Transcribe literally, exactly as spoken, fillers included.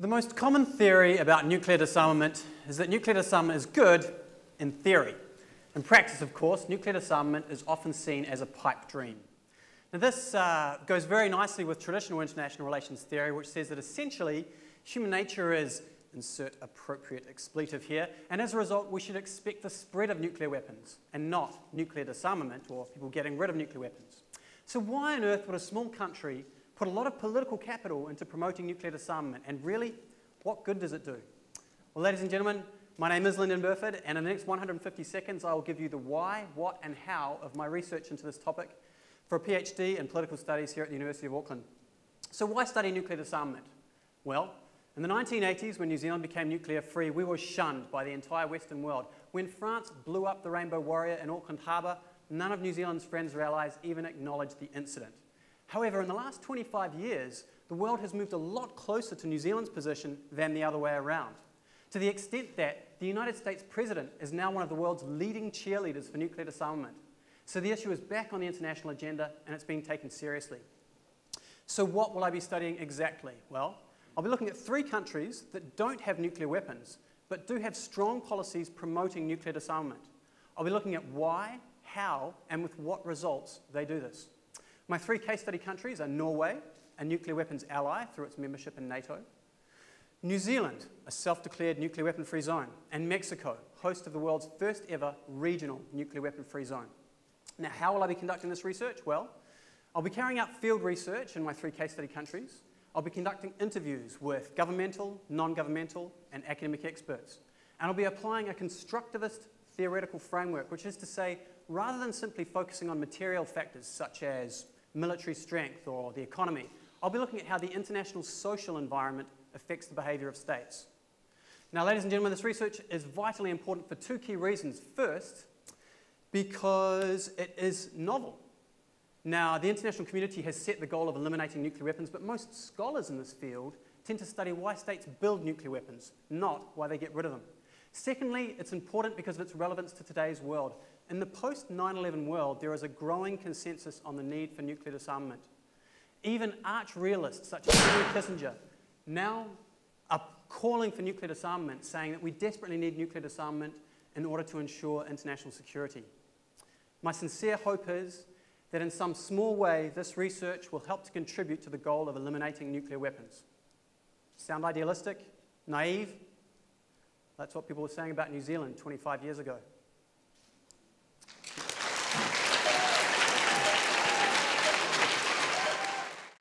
The most common theory about nuclear disarmament is that nuclear disarmament is good in theory. In practice, of course, nuclear disarmament is often seen as a pipe dream. Now, this uh, goes very nicely with traditional international relations theory, which says that essentially human nature is, insert appropriate expletive here, and as a result we should expect the spread of nuclear weapons and not nuclear disarmament or people getting rid of nuclear weapons. So why on earth would a small country put a lot of political capital into promoting nuclear disarmament, and really, what good does it do? Well, ladies and gentlemen, my name is Lyndon Burford, and in the next one hundred fifty seconds I will give you the why, what and how of my research into this topic for a PhD in political studies here at the University of Auckland. So why study nuclear disarmament? Well, in the nineteen eighties, when New Zealand became nuclear free, we were shunned by the entire Western world. When France blew up the Rainbow Warrior in Auckland harbour, none of New Zealand's friends or allies even acknowledged the incident. However, in the last twenty-five years, the world has moved a lot closer to New Zealand's position than the other way around, to the extent that the United States president is now one of the world's leading cheerleaders for nuclear disarmament. So the issue is back on the international agenda, and it's being taken seriously. So what will I be studying exactly? Well, I'll be looking at three countries that don't have nuclear weapons, but do have strong policies promoting nuclear disarmament. I'll be looking at why, how, and with what results they do this. My three case study countries are Norway, a nuclear weapons ally through its membership in NATO, New Zealand, a self-declared nuclear weapon-free zone, and Mexico, host of the world's first ever regional nuclear weapon-free zone. Now, how will I be conducting this research? Well, I'll be carrying out field research in my three case study countries. I'll be conducting interviews with governmental, non-governmental, and academic experts. And I'll be applying a constructivist theoretical framework, which is to say, rather than simply focusing on material factors such as military strength or the economy, I'll be looking at how the international social environment affects the behaviour of states. Now, ladies and gentlemen, this research is vitally important for two key reasons. First, because it is novel. Now, the international community has set the goal of eliminating nuclear weapons, but most scholars in this field tend to study why states build nuclear weapons, not why they get rid of them. Secondly, it's important because of its relevance to today's world. In the post nine eleven world, there is a growing consensus on the need for nuclear disarmament. Even arch-realists such as Henry Kissinger now are calling for nuclear disarmament, saying that we desperately need nuclear disarmament in order to ensure international security. My sincere hope is that in some small way, this research will help to contribute to the goal of eliminating nuclear weapons. Sound idealistic? Naive? That's what people were saying about New Zealand twenty-five years ago.